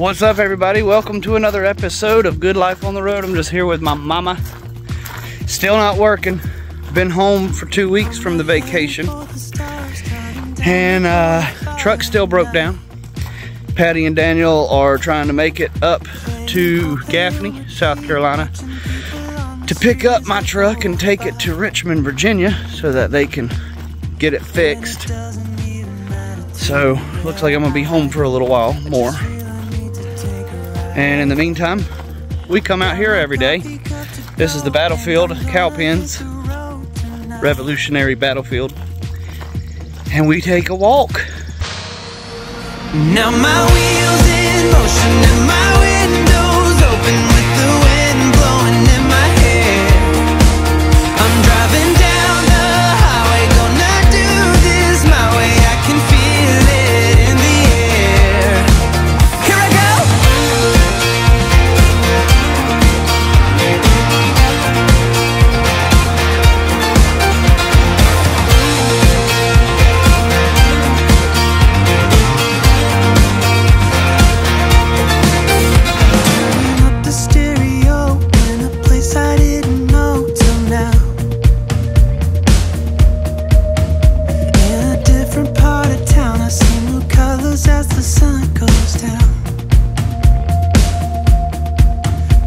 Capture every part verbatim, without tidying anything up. What's up, everybody? Welcome to another episode of Good Life on the Road. I'm just here with my mama. Still not working. Been home for two weeks from the vacation. And uh, truck still broke down. Patty and Daniel are trying to make it up to Gaffney, South Carolina, to pick up my truck and take it to Richmond, Virginia, so that they can get it fixed. So, looks like I'm gonna be home for a little while more. And in the meantime, we come out here every day. This is the battlefield, Cowpens, Revolutionary Battlefield. And we take a walk. Now my wheels in motion and my windows open with the wind blowing in my hair. I'm driving down the highway, gonna do this my way. I can feel it in the air. Here I go. Turn up the stereo in a place I didn't know till now. In a different part of town, I see new colors as the sun goes down.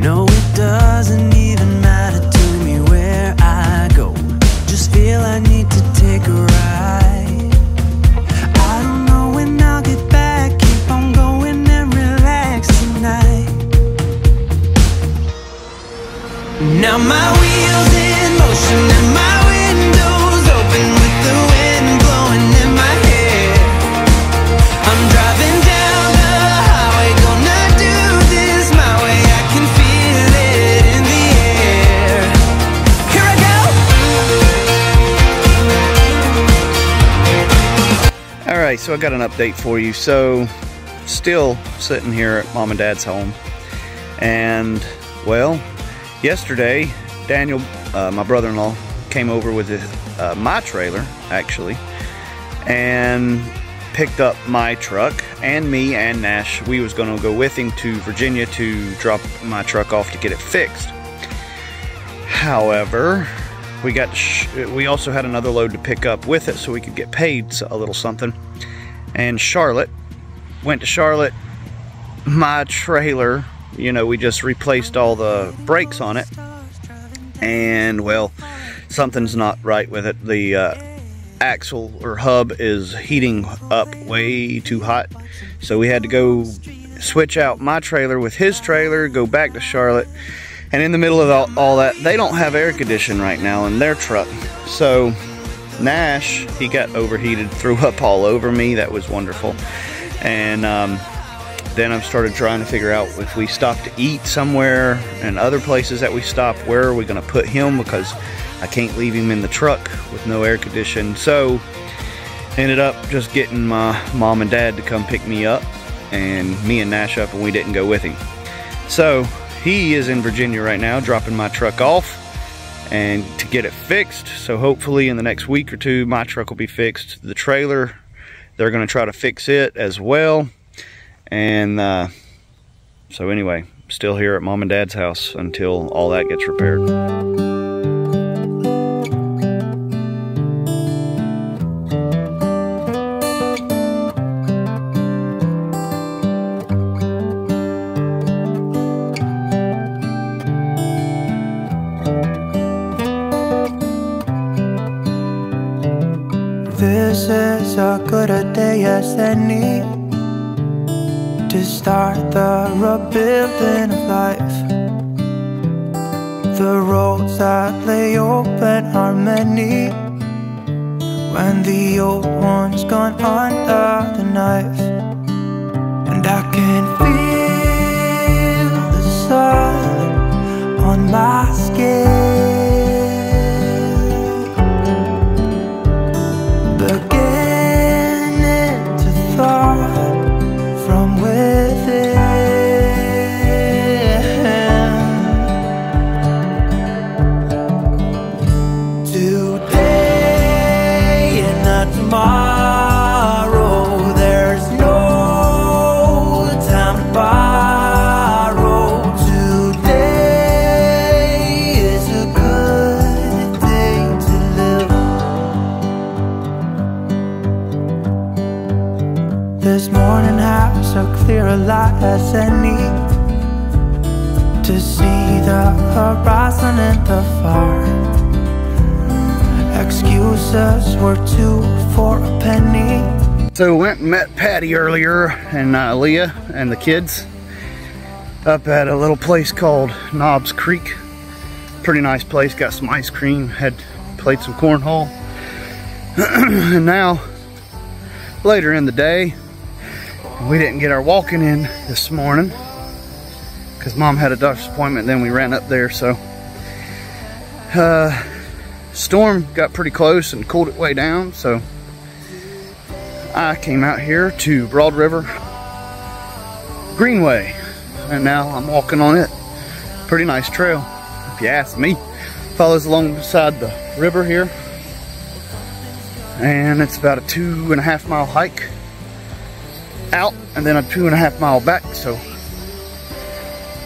No, it doesn't even matter to me where I go. Just feel I need to take a ride. I don't know when I'll get back. Keep on going and relax tonight. Now my wheels in motion and my windows open with the wind blowing in my hair. I'm driving down the highway, gonna do this my way. I can feel it in the air. Here I go. All right, so I got an update for you. So, still sitting here at mom and dad's home, and well, yesterday, Daniel, uh, my brother-in-law, came over with his, uh, my trailer, actually, and picked up my truck and me and Nash. We was going to go with him to Virginia to drop my truck off to get it fixed. However, we got sh we also had another load to pick up with it so we could get paid s- a little something. And Charlotte went to Charlotte. My trailer, you know, we just replaced all the brakes on it, and well, something's not right with it. The uh, axle or hub is heating up way too hot, so we had to go switch out my trailer with his trailer, go back to Charlotte, and in the middle of all, all that, they don't have air conditioning right now in their truck. So Nash, he got overheated, threw up all over me. That was wonderful. And um, then I've started trying to figure out, if we stop to eat somewhere and other places that we stop, where are we going to put him, because I can't leave him in the truck with no air conditioning. So ended up just getting my mom and dad to come pick me up, and me and Nash up, and we didn't go with him. So he is in Virginia right now dropping my truck off and to get it fixed. So hopefully in the next week or two my truck will be fixed. The trailer, they're going to try to fix it as well. And uh, so anyway, still here at mom and dad's house until all that gets repaired. This is a good a day as any to start the rebuilding of life. The roads that lay open are many when the old one's gone under the knife. And I can feel the sun on my skin. Tomorrow, there's no time to buy. as I need to see the horizon and the fire. Excuses were two for a penny. So we went and met Patty earlier and uh, Leah and the kids up at a little place called Knobs Creek. Pretty nice place, got some ice cream, had played some cornhole. And now, later in the day, we didn't get our walking in this morning because Mom had a doctor's appointment, then we ran up there, so. Uh, storm got pretty close and cooled it way down, so I came out here to Broad River Greenway, and now I'm walking on it. Pretty nice trail, if you ask me. Follows alongside the river here. And it's about a two and a half mile hike out and then a two and a half mile back, so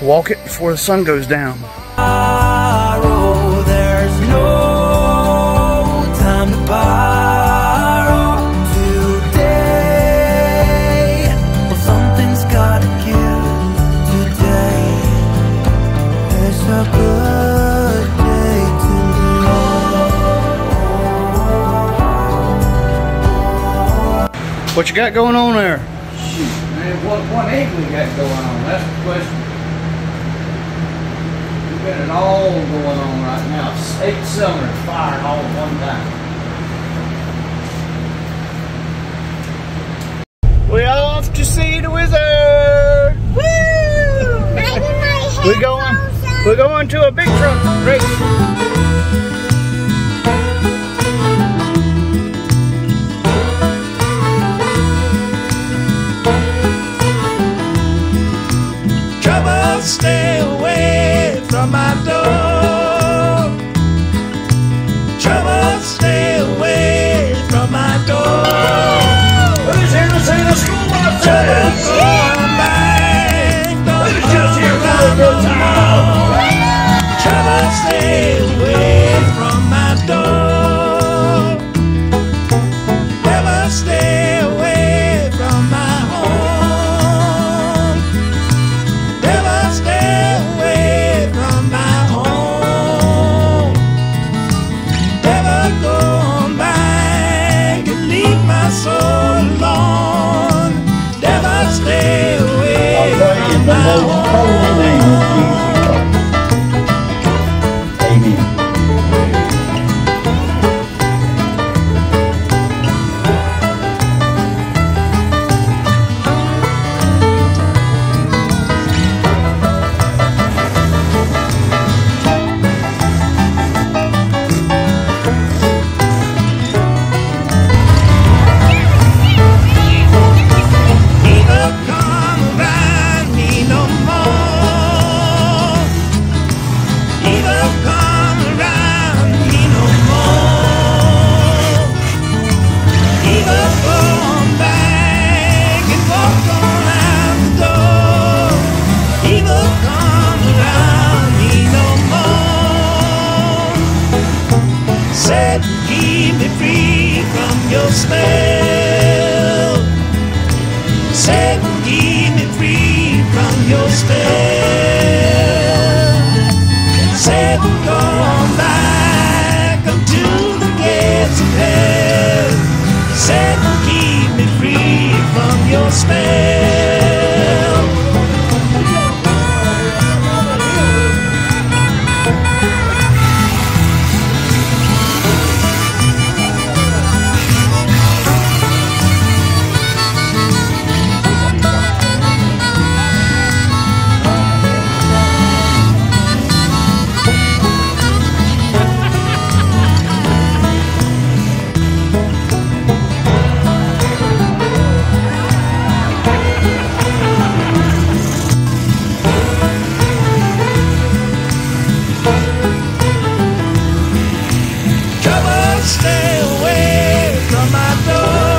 walk it before the sun goes down. Borrow, there's no time to borrow today. Well, something's gotta give today. It's a good What you got going on there? Shoot, man, what, what ain't we got going on? That's the question. We've got it all going on right now. State summer and fire all at one time. We off to see the wizard! Woo! We're going, we're going to a big truck race. Stay away from my door. Trouble, stay away from my door. Who's here to say the school bus? Trouble's gone back. Don't come around no more. Trouble, stay away from my door. Trouble, stay away from my stay away from my door.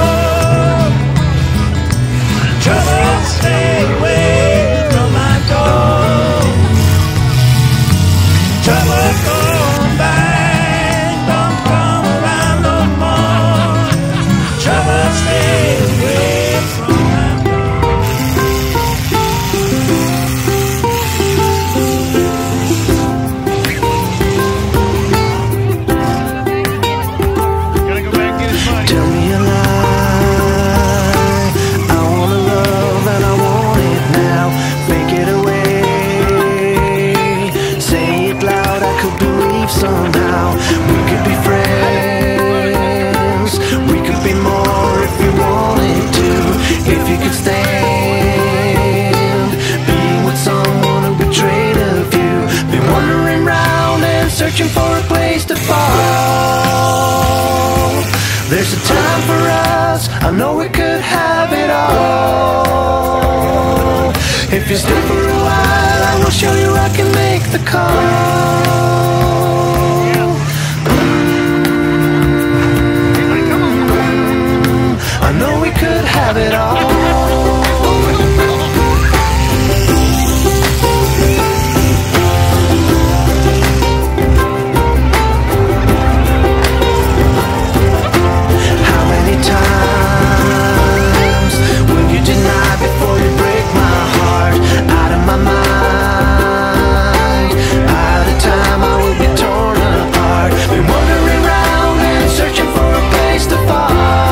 could stand being with someone who betrayed a few. Been wandering round and searching for a place to fall. There's a time for us, I know we could have it all. If you stay for a while, I will show you I can make the call. I know we could have it all. How many times will you deny before you break my heart? Out of my mind, out of time, I will be torn apart. Been wandering round and searching for a place to fall.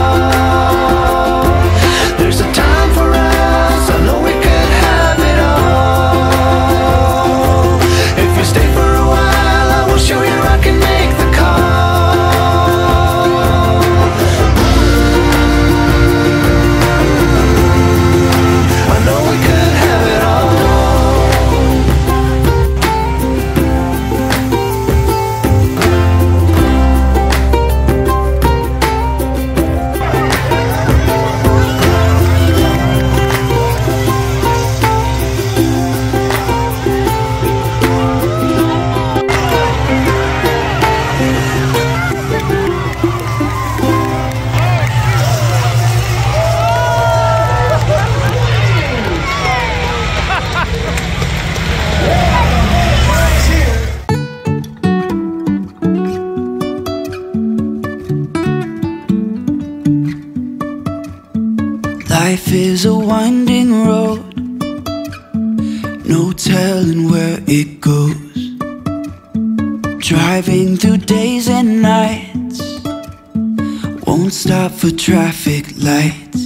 Life is a winding road, no telling where it goes. Driving through days and nights, won't stop for traffic lights.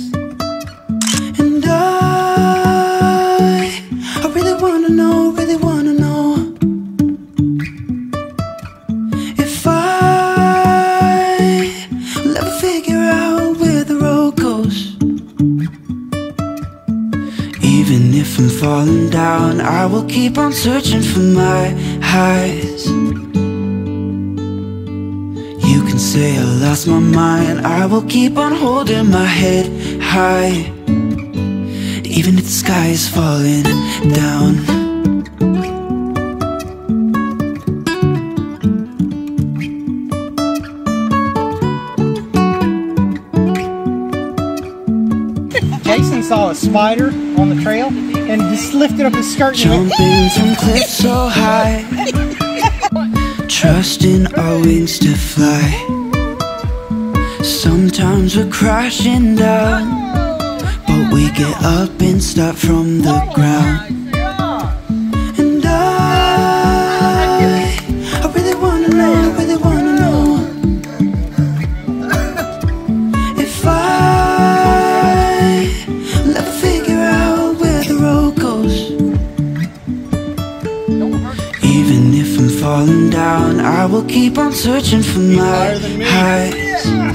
And I, I really wanna know, really wanna know if I will ever figure out where the road goes. Even if I'm falling down, I will keep on searching for my highs. You can say I lost my mind, I will keep on holding my head high. Even if the sky is falling down, Jason saw a spider on the trail and he lifted up his skirt. Jumping from cliffs so high, trusting our wings to fly. Sometimes we're crashing down, but we get up and start from the ground. Down, I will keep on searching for my highs.